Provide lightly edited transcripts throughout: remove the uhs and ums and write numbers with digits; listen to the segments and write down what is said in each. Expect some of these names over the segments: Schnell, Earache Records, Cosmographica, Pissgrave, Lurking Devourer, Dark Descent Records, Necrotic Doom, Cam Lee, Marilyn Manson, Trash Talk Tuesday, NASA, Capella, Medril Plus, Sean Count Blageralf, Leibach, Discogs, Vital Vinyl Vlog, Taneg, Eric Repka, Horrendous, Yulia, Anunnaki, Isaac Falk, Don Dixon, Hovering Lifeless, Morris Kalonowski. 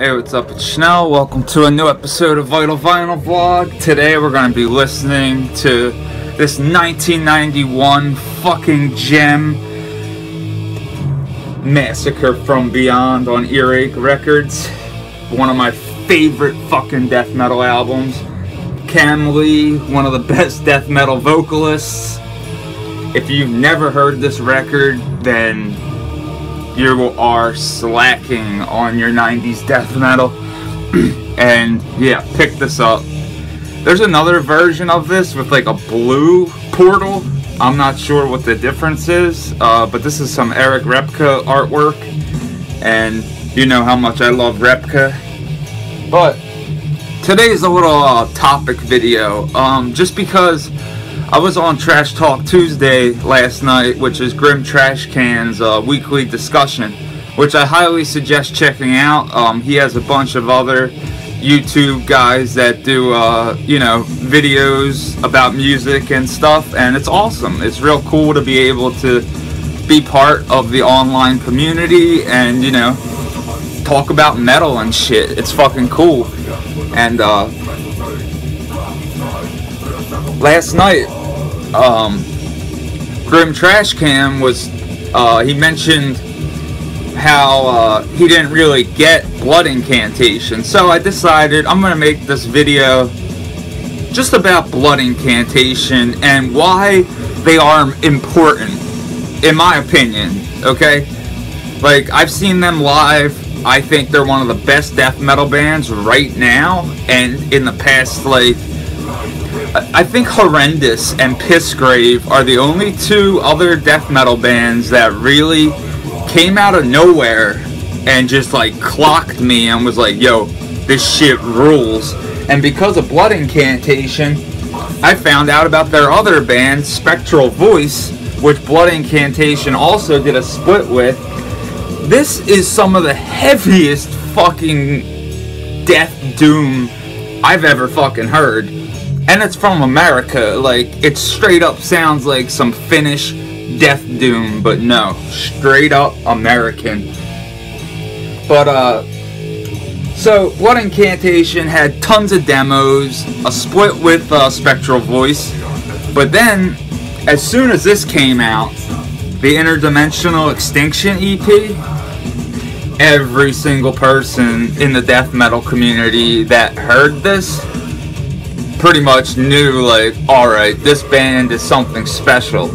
Hey, what's up? It's Schnell. Welcome to a new episode of Vital Vinyl Vlog. Today we're going to be listening to this 1991 fucking gem, Massacre from Beyond on Earache Records. One of my favorite fucking death metal albums. Cam Lee, one of the best death metal vocalists. If you've never heard this record, then you are slacking on your 90s death metal. And yeah, pick this up. There's another version of this with like a blue portal. I'm not sure what the difference is, but this is some Eric Repka artwork, and you know how much I love Repka. But today's a little topic video, just because I was on Trash Talk Tuesday last night, which is Grim Trashcan's weekly discussion, which I highly suggest checking out. He has a bunch of other YouTube guys that do, you know, videos about music and stuff, and it's awesome. It's real cool to be able to be part of the online community and, you know, talk about metal and shit. It's fucking cool. And last night, Grim Trashcan was, he mentioned how he didn't really get Blood Incantation, so I decided I'm going to make this video just about Blood Incantation and why they are important, in my opinion, okay? Like, I've seen them live. I think they're one of the best death metal bands right now, and in the past, like, I think Horrendous and Pissgrave are the only two other death metal bands that really came out of nowhere and just like clocked me and was like, yo, this shit rules. And because of Blood Incantation, I found out about their other band, Spectral Voice, which Blood Incantation also did a split with. This is some of the heaviest fucking death doom I've ever fucking heard. And it's from America. Like, it straight up sounds like some Finnish death doom, but no, straight up American. But so Blood Incantation had tons of demos, a split with Spectral Voice, but then as soon as this came out, the Interdimensional Extinction EP, every single person in the death metal community that heard this pretty much knew, like, alright, this band is something special.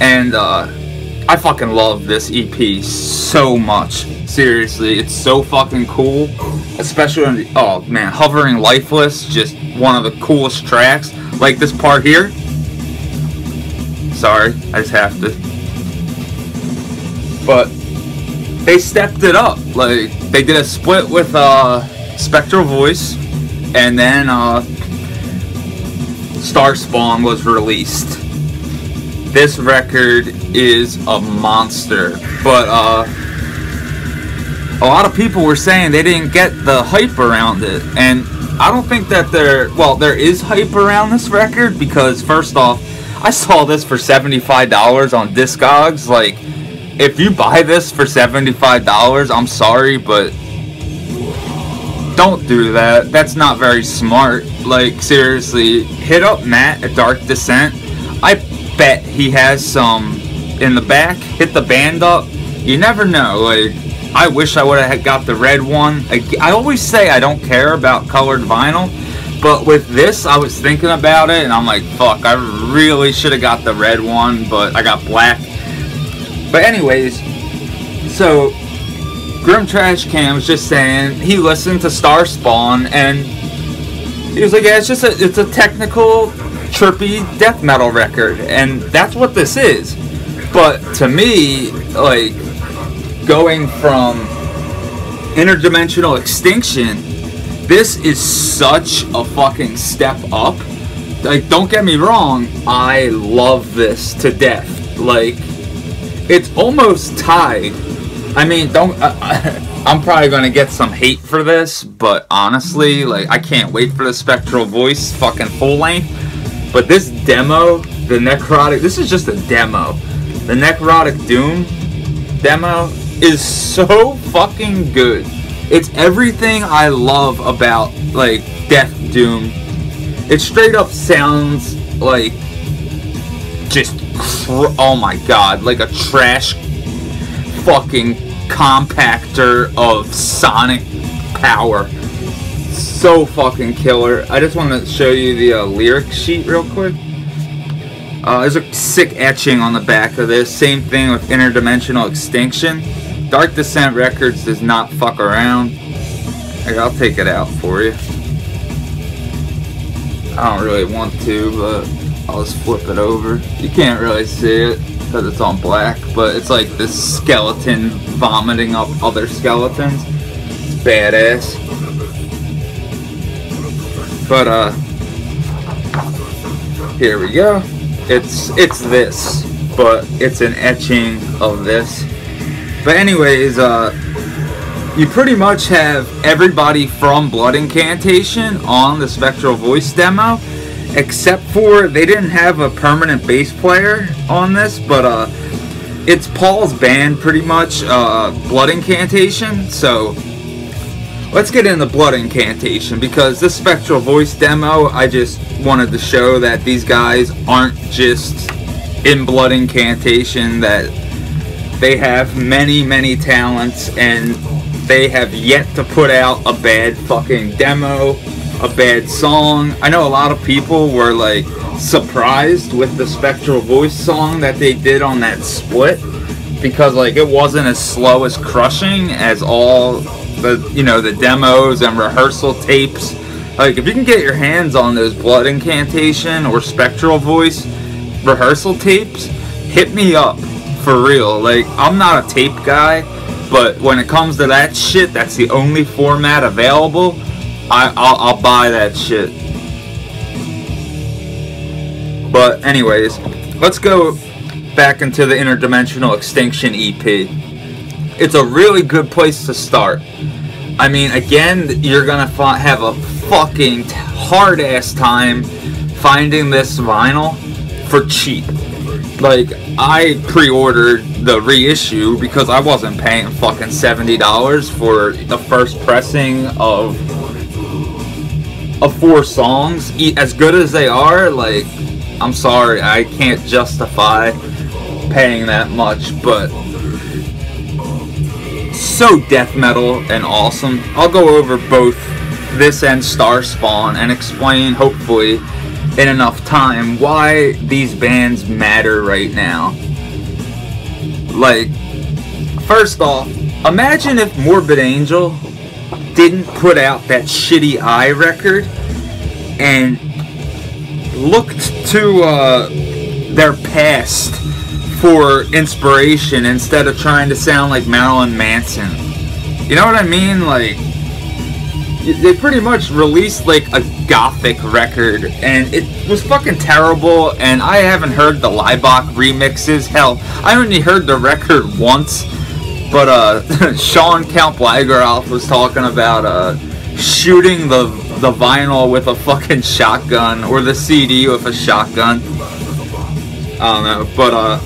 And I fucking love this EP so much. Seriously, it's so fucking cool. Especially when, oh man, Hovering Lifeless, just one of the coolest tracks. Like this part here. Sorry, I just have to. But they stepped it up. Like, they did a split with Spectral Voice, and then Star Spawn was released. This record is a monster, but a lot of people were saying they didn't get the hype around it, and I don't think that there is hype around this record, because first off, I saw this for $75 on Discogs. Like, if you buy this for $75, I'm sorry, but don't do that. That's not very smart. Like, seriously, hit up Matt at Dark Descent. I bet he has some in the back. Hit the band up. You never know. Like, I wish I would have got the red one. I always say I don't care about colored vinyl, but with this, I was thinking about it, and I'm like, fuck, I really should have got the red one, but I got black. But anyways, so Grim Trashcan was just saying he listened to Star Spawn, and he was like, yeah, it's a technical, trippy death metal record, and that's what this is. But to me, like, going from Interdimensional Extinction, this is such a fucking step up. Like, don't get me wrong, I love this to death. Like, it's almost tied. I mean, I'm probably gonna get some hate for this, but honestly, like, I can't wait for the Spectral Voice fucking full length. But this demo, this is just a demo. The Necrotic Doom demo is so fucking good. It's everything I love about, like, Death Doom. It straight up sounds like just, oh my god, like a trash fucking compactor of sonic power. So fucking killer. I just want to show you the lyric sheet real quick. There's a sick etching on the back of this. Same thing with Interdimensional Extinction. Dark Descent Records does not fuck around. Here, I'll take it out for you. I don't really want to, but I'll just flip it over. You can't really see it because it's on black, but it's like this skeleton vomiting up other skeletons. It's badass. But here we go. It's this, but it's an etching of this. But anyways, you pretty much have everybody from Blood Incantation on the Spectral Voice demo, except for they didn't have a permanent bass player on this, but it's Paul's band pretty much, Blood Incantation. So let's get into Blood Incantation, because this Spectral Voice demo, I just wanted to show that these guys aren't just in Blood Incantation, that they have many, many talents, and they have yet to put out a bad fucking demo, a bad song. I know a lot of people were, like, surprised with the Spectral Voice song that they did on that split, because, like, it wasn't as slow as crushing as all the, you know, the demos and rehearsal tapes. Like, if you can get your hands on those Blood Incantation or Spectral Voice rehearsal tapes, hit me up. For real, like, I'm not a tape guy, but when it comes to that shit, that's the only format available. I'll buy that shit. But anyways, let's go back into the Interdimensional Extinction EP. It's a really good place to start. I mean, again, you're gonna have a fucking hard-ass time finding this vinyl for cheap. Like, I pre-ordered the reissue because I wasn't paying fucking $70 for the first pressing of 4 songs. As good as they are, like, I'm sorry, I can't justify paying that much, but so death metal and awesome. I'll go over both this and Star Spawn and explain, hopefully, in enough time, why these bands matter right now. Like, first off, imagine if Morbid Angel didn't put out that shitty Eye record and looked to their past for inspiration instead of trying to sound like Marilyn Manson. You know what I mean? Like, they pretty much released, like, a gothic record, and it was fucking terrible, and I haven't heard the Leibach remixes. Hell, I only heard the record once, but, Sean Count Blageralf was talking about, shooting the vinyl with a fucking shotgun, or the CD with a shotgun. I don't know, but,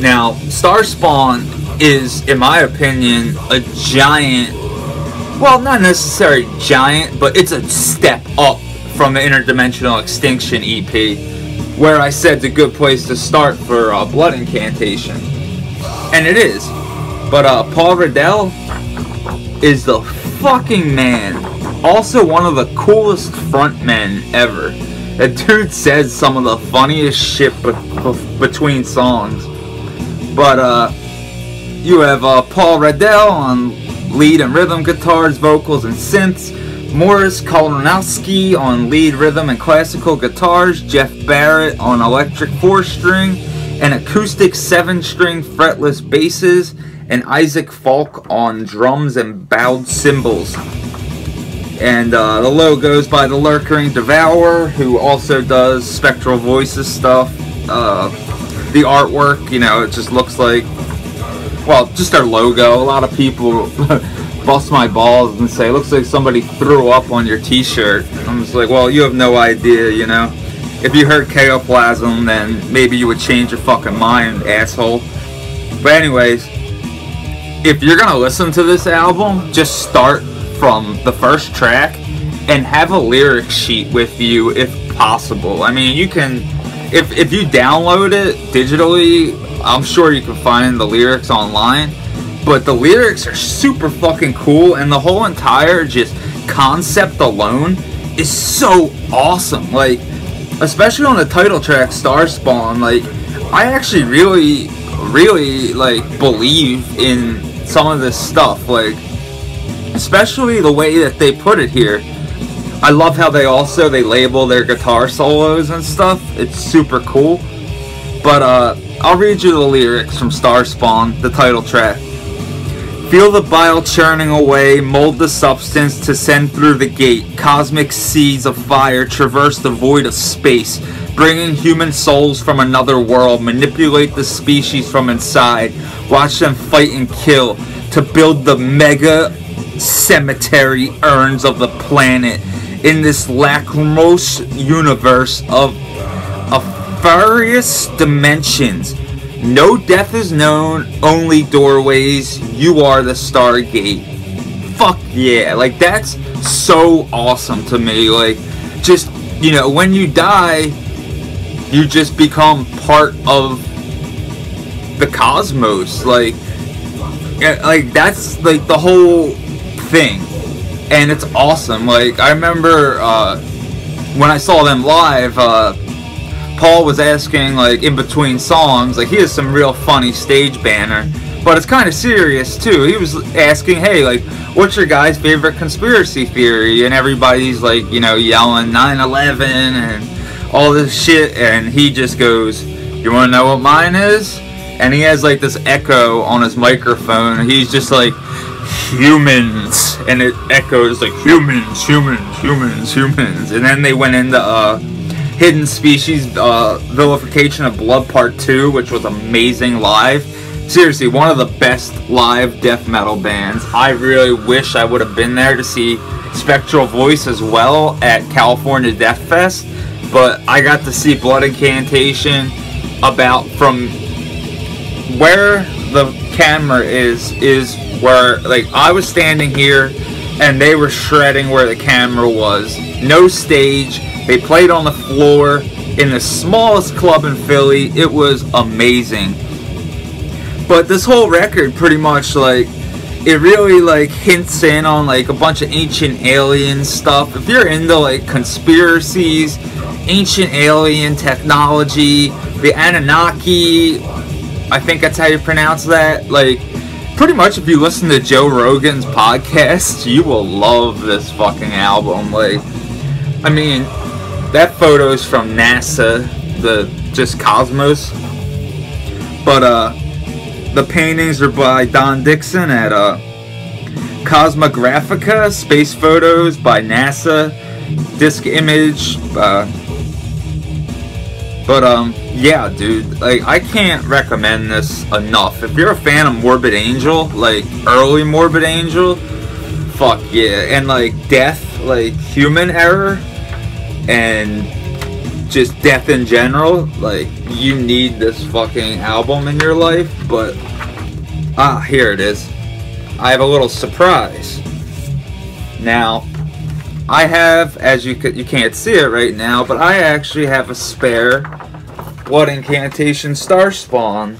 now, Star Spawn is, in my opinion, a giant... well, not necessarily giant, but it's a step up from the Interdimensional Extinction EP, where I said the good place to start for Blood Incantation. And it is. But Paul Reddell is the fucking man. Also one of the coolest frontmen ever. That dude says some of the funniest shit between songs. But you have Paul Reddell on lead and rhythm guitars, vocals, and synths. Morris Kalonowski on lead, rhythm, and classical guitars. Jeff Barrett on electric 4-string and acoustic 7-string fretless basses. And Isaac Falk on drums and bowed cymbals. And the logo's by the Lurking Devourer, who also does Spectral Voices stuff. The artwork, you know, it just looks like... well, just their logo. A lot of people bust my balls and say, looks like somebody threw up on your t-shirt. I'm just like, well, you have no idea, you know. If you heard Chaosplasm, then maybe you would change your fucking mind, asshole. But anyways, if you're gonna listen to this album, just start from the first track and have a lyric sheet with you if possible. I mean, you can, if you download it digitally, I'm sure you can find the lyrics online, but the lyrics are super fucking cool, and the whole entire just concept alone is so awesome. Like, especially on the title track, Star Spawn, like, I actually really like believe in some of this stuff, like especially the way that they put it here. I love how they also label their guitar solos and stuff. It's super cool. But I'll read you the lyrics from Star Spawn, the title track. Feel the bile churning away, mold the substance to send through the gate. Cosmic seeds of fire traverse the void of space, bringing human souls from another world. Manipulate the species from inside, watch them fight and kill to build the mega cemetery urns of the planet. In this lachrymose universe of various dimensions, no death is known, only doorways. You are the Stargate. Fuck yeah. Like, that's so awesome to me. Like, just, you know, when you die, you just become part of the cosmos. Like that's, like, the whole thing. And it's awesome. Like, I remember when I saw them live, Paul was asking, like, in between songs, like, he has some real funny stage banner, but it's kind of serious too. He was asking, hey, like, what's your guys' favorite conspiracy theory? And everybody's, like, you know, yelling 9/11 and all this shit, and he just goes, you want to know what mine is? And he has, like, this echo on his microphone, and he's just like, humans, and it echoes like humans, humans, humans, humans. And then they went into Hidden Species, Vilification of Blood Part 2, which was amazing live. Seriously, one of the best live death metal bands. I really wish I would have been there to see Spectral Voice as well at California Death Fest, but I got to see Blood Incantation about from where the camera is where, like, I was standing here, and they were shredding where the camera was. No stage. They played on the floor in the smallest club in Philly. It was amazing. But this whole record pretty much, like, it really, like, hints in on, like, a bunch of ancient alien stuff. If you're into, like, conspiracies, ancient alien technology, the Anunnaki, I think that's how you pronounce that. Like, pretty much if you listen to Joe Rogan's podcast, you will love this fucking album. Like, I mean, that photo's from NASA, just Cosmos. But the paintings are by Don Dixon at Cosmographica, space photos by NASA, Disc Image. Yeah, dude, like, I can't recommend this enough. If you're a fan of Morbid Angel, like, early Morbid Angel, fuck yeah. And, like, death, like, human error, and just death in general, like, you need this fucking album in your life. But here it is. I have a little surprise. Now, I have, as you can't see it right now, but I actually have a spare Blood Incantation Star Spawn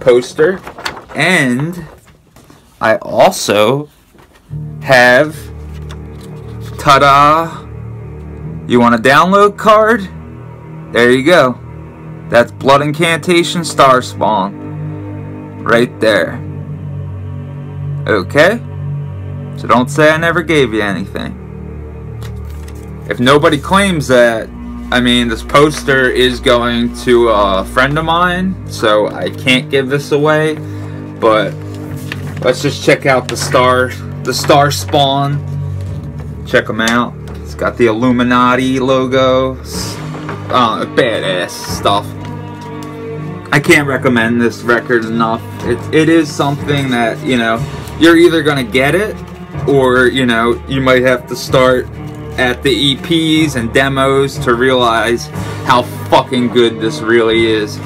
poster, and I also have, ta-da, you want a download card? There you go. That's Blood Incantation Star Spawn right there. Okay, so don't say I never gave you anything. If nobody claims that, I mean, this poster is going to a friend of mine, so I can't give this away. But let's just check out the Star Spawn. Check them out. It's got the Illuminati logo. Badass stuff. I can't recommend this record enough. It is something that, you know, you're either gonna get it, or, you know, you might have to start at the EPs and demos to realize how fucking good this really is.